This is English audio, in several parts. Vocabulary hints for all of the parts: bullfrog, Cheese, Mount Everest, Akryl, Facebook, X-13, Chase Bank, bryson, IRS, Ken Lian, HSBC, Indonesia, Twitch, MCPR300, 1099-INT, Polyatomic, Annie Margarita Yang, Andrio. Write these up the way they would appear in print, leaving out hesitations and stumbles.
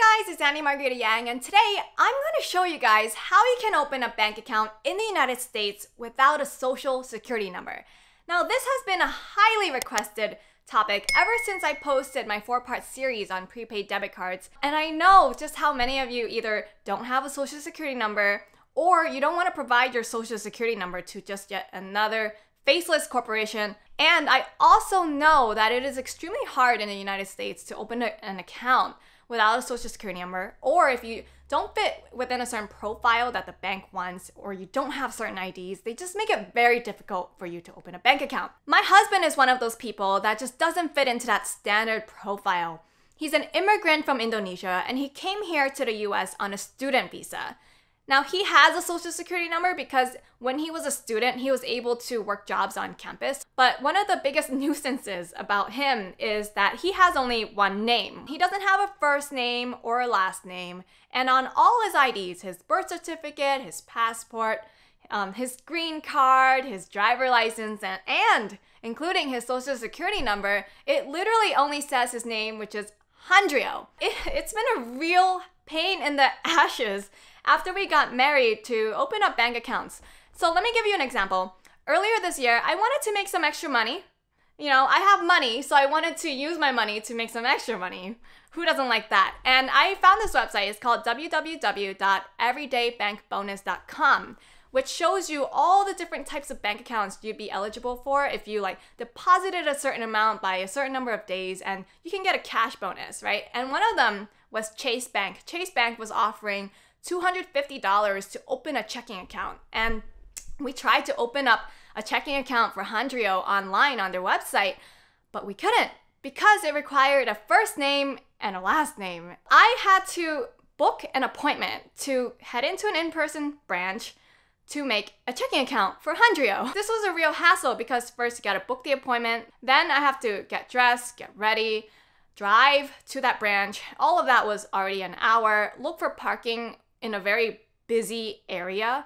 Hey guys, it's Annie Margarita Yang, and today I'm going to show you guys how you can open a bank account in the United States without a social security number. Now, this has been a highly requested topic ever since I posted my 4-part series on prepaid debit cards, and I know just how many of you either don't have a social security number or you don't want to provide your social security number to just yet another faceless corporation. And I also know that it is extremely hard in the United States to open an account without a social security number, or if you don't fit within a certain profile that the bank wants, or you don't have certain IDs, they just make it very difficult for you to open a bank account. My husband is one of those people that just doesn't fit into that standard profile. He's an immigrant from Indonesia, and he came here to the US on a student visa. Now, he has a social security number because when he was a student, he was able to work jobs on campus. But one of the biggest nuisances about him is that he has only one name. He doesn't have a first name or a last name. And on all his IDs, his birth certificate, his passport, his green card, his driver license, and including his social security number, it literally only says his name, which is Andrio. It's been a real pain in the ashes after we got married to open up bank accounts. So let me give you an example. Earlier this year, I wanted to make some extra money. You know, I have money, so I wanted to use my money to make some extra money. Who doesn't like that? And I found this website. It's called www.everydaybankbonus.com, which shows you all the different types of bank accounts you'd be eligible for if you deposited a certain amount by a certain number of days, and you can get a cash bonus, right? And one of them was Chase Bank. Chase Bank was offering $250 to open a checking account. And we tried to open up a checking account for Andrio online on their website, but we couldn't because it required a first name and a last name. I had to book an appointment to head into an in-person branch to make a checking account for Andrio. This was a real hassle because first you gotta book the appointment, then I have to get dressed, get ready, drive to that branch. All of that was already an hour. Look for parking in a very busy area,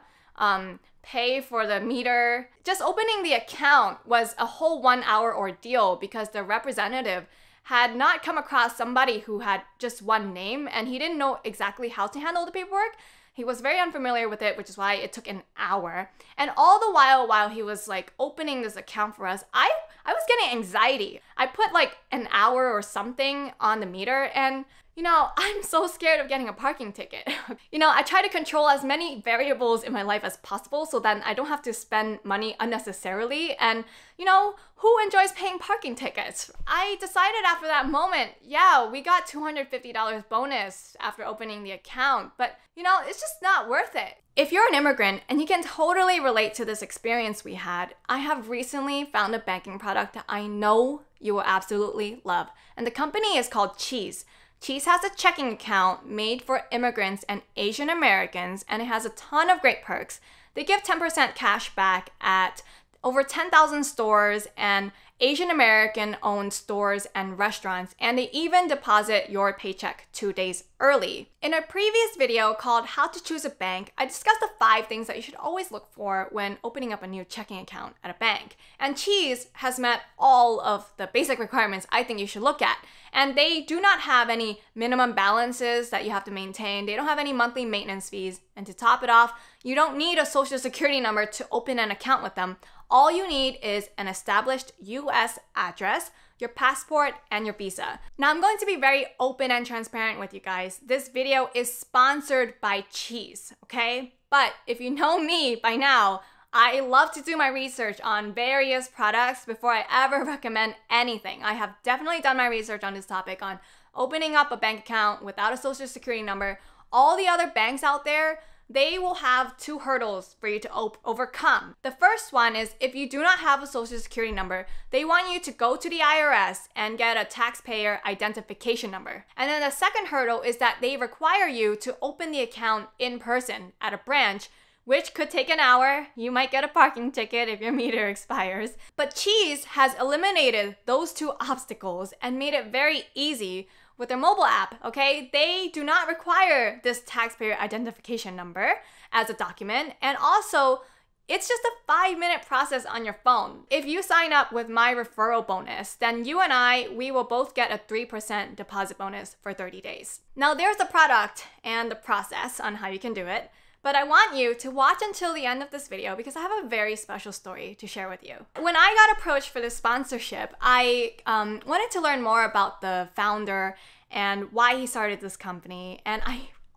pay for the meter. Just opening the account was a whole 1-hour ordeal because the representative had not come across somebody who had just one name, and he didn't know exactly how to handle the paperwork. He was very unfamiliar with it, which is why it took an hour. And all the while he was opening this account for us, I was getting anxiety. I put an hour or something on the meter, and you know, I'm so scared of getting a parking ticket. You know, I try to control as many variables in my life as possible so then I don't have to spend money unnecessarily. And you know, who enjoys paying parking tickets? I decided after that moment, yeah, we got $250 bonus after opening the account, but you know, it's just not worth it. If you're an immigrant, and you can totally relate to this experience we had, I have recently found a banking product that I know you will absolutely love. And the company is called Cheese. Cheese has a checking account made for immigrants and Asian Americans, and it has a ton of great perks. They give 10% cash back at over 10,000 stores and Asian American-owned stores and restaurants, and they even deposit your paycheck 2 days early. In a previous video called How to Choose a Bank, I discussed the 5 things that you should always look for when opening up a new checking account at a bank. And Cheese has met all of the basic requirements I think you should look at. And they do not have any minimum balances that you have to maintain. They don't have any monthly maintenance fees. And to top it off, you don't need a social security number to open an account with them. All you need is an established US address, your passport, and your visa. Now, I'm going to be very open and transparent with you guys. This video is sponsored by Cheese, okay? But if you know me by now, I love to do my research on various products before I ever recommend anything. I have definitely done my research on this topic on opening up a bank account without a social security number. All the other banks out there, they will have 2 hurdles for you to overcome. The first one is if you do not have a social security number, they want you to go to the IRS and get a taxpayer identification number. And then the second hurdle is that they require you to open the account in person at a branch, which could take an hour. You might get a parking ticket if your meter expires. But Cheese has eliminated those 2 obstacles and made it very easy with their mobile app, okay? They do not require this taxpayer identification number as a document, and also It's just a 5-minute process on your phone. If you sign up with my referral bonus, then you and I, we will both get a 3% deposit bonus for 30 days. Now there's the product and the process on how you can do it, but I want you to watch until the end of this video because I have a very special story to share with you. When I got approached for this sponsorship, I wanted to learn more about the founder and why he started this company, and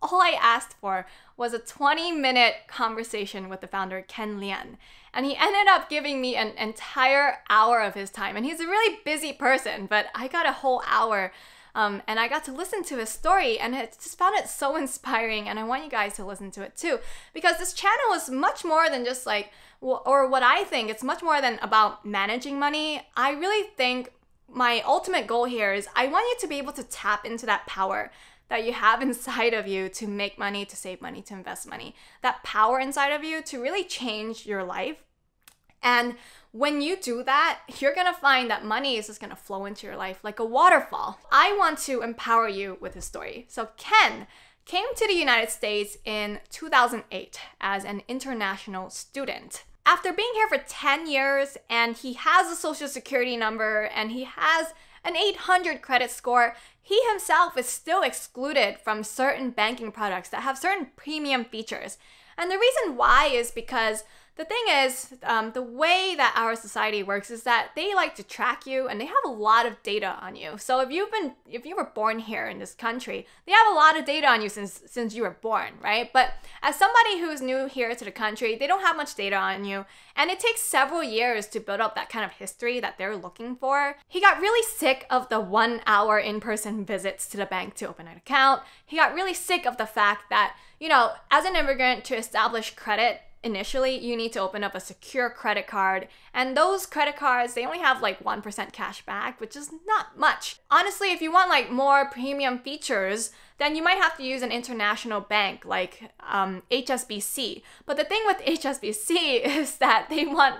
all I asked for was a 20-minute conversation with the founder, Ken Lian. And he ended up giving me an entire hour of his time. And he's a really busy person, but I got a whole hour and I got to listen to his story, and I just found it so inspiring, and I want you guys to listen to it too, because this channel is much more than just like, or what I think, it's much more than about managing money. I really think my ultimate goal here is I want you to be able to tap into that power that you have inside of you to make money, to save money, to invest money. That power inside of you to really change your life. And when you do that, you're gonna find that money is just gonna flow into your life like a waterfall. I want to empower you with his story. So Ken came to the United States in 2008 as an international student. After being here for 10 years, and he has a social security number, and he has an 800 credit score, he himself is still excluded from certain banking products that have certain premium features. And the reason why is because the thing is, the way that our society works is that they like to track you, and they have a lot of data on you. So if you were born here in this country, they have a lot of data on you since you were born, right? But as somebody who's new here to the country, they don't have much data on you, and it takes several years to build up that kind of history that they're looking for. He got really sick of the 1-hour in-person visits to the bank to open an account. He got really sick of the fact that, you know, as an immigrant, to establish credit, initially, you need to open up a secure credit card, and those credit cards, they only have like 1% cash back, which is not much. Honestly, if you want like more premium features, then you might have to use an international bank like HSBC. But the thing with HSBC is that they want,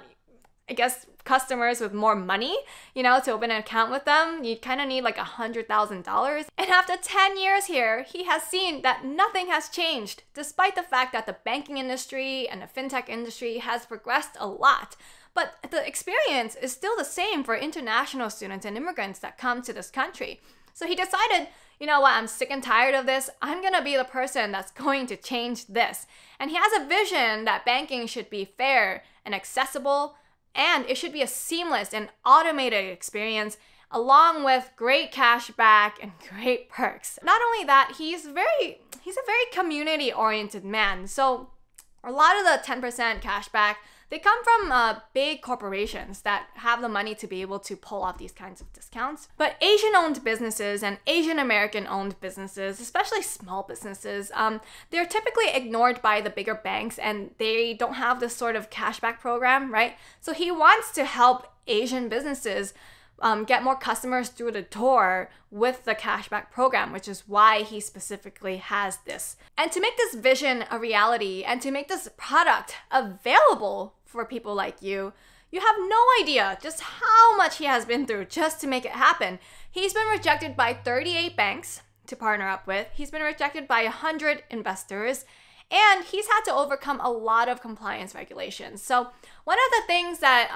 I guess, customers with more money, you know, to open an account with them. You kind of need like $100,000. And after 10 years here, he has seen that nothing has changed, despite the fact that the banking industry and the fintech industry has progressed a lot. But the experience is still the same for international students and immigrants that come to this country. So he decided, you know what, I'm sick and tired of this. I'm gonna be the person that's going to change this. And he has a vision that banking should be fair and accessible, and it should be a seamless and automated experience along with great cash back and great perks. Not only that, he's a very community-oriented man. So a lot of the 10% cash back, they come from big corporations that have the money to be able to pull off these kinds of discounts. But Asian-owned businesses and Asian-American-owned businesses, especially small businesses, they're typically ignored by the bigger banks, and they don't have this sort of cashback program, right? So he wants to help Asian businesses get more customers through the door with the cashback program, which is why he specifically has this. And to make this vision a reality and to make this product available for people like you, you have no idea just how much he has been through just to make it happen. He's been rejected by 38 banks to partner up with. He's been rejected by 100 investors. And he's had to overcome a lot of compliance regulations. So one of the things that,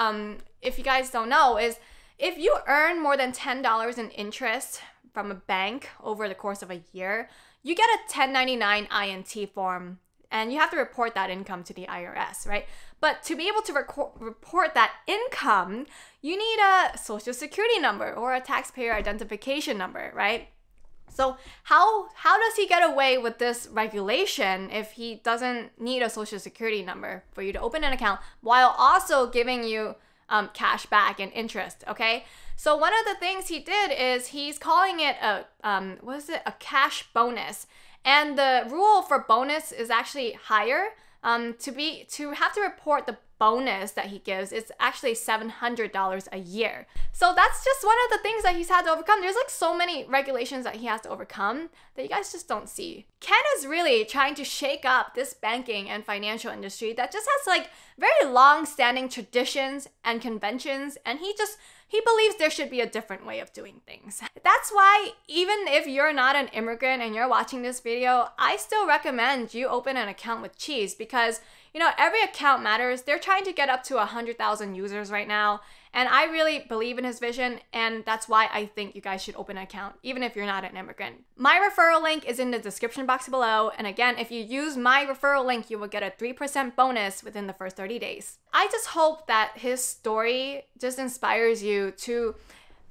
if you guys don't know, is if you earn more than $10 in interest from a bank over the course of a year, you get a 1099 INT form, and you have to report that income to the IRS, right? But to be able to report that income, you need a social security number or a taxpayer identification number, right? So how does he get away with this regulation if he doesn't need a social security number for you to open an account while also giving you cash back and interest, okay? So one of the things he did is he's calling it a, what is it? A cash bonus. And the rule for bonus is actually higher. To have to report the bonus that he gives, it's actually $700 a year. So that's just one of the things that he's had to overcome. There's like so many regulations that he has to overcome that you guys just don't see. Ken is really trying to shake up this banking and financial industry that just has like very long-standing traditions and conventions, and he believes there should be a different way of doing things. That's why even if you're not an immigrant and you're watching this video, I still recommend you open an account with Cheese, because you know, every account matters. They're trying to get up to 100,000 users right now. And I really believe in his vision, and that's why I think you guys should open an account, even if you're not an immigrant. My referral link is in the description box below, and again, if you use my referral link, you will get a 3% bonus within the first 30 days. I just hope that his story just inspires you to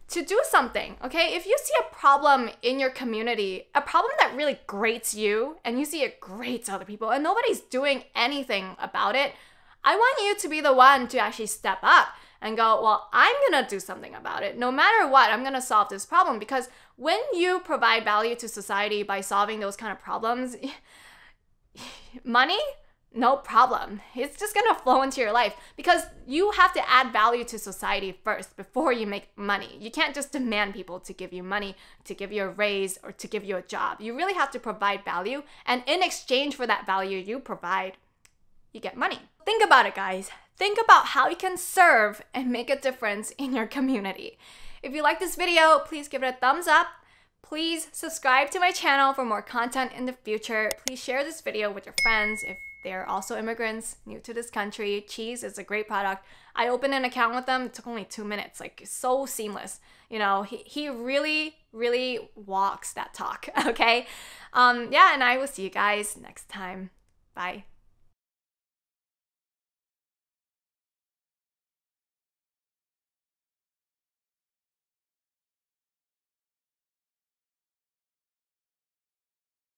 do something, okay? If you see a problem in your community, a problem that really grates you, and you see it grates other people, and nobody's doing anything about it, I want you to be the one to actually step up and go, well, I'm gonna do something about it. No matter what, I'm gonna solve this problem, because when you provide value to society by solving those kind of problems, money, no problem. It's just gonna flow into your life because you have to add value to society first before you make money. You can't just demand people to give you money, to give you a raise, or to give you a job. You really have to provide value, and in exchange for that value you provide, you get money. Think about it, guys. Think about how you can serve and make a difference in your community. If you like this video, please give it a thumbs up. Please subscribe to my channel for more content in the future. Please share this video with your friends if they're also immigrants new to this country. Cheese is a great product. I opened an account with them. It took only 2 minutes, like so seamless. You know, he really, really walks that talk, okay? Yeah, and I will see you guys next time. Bye.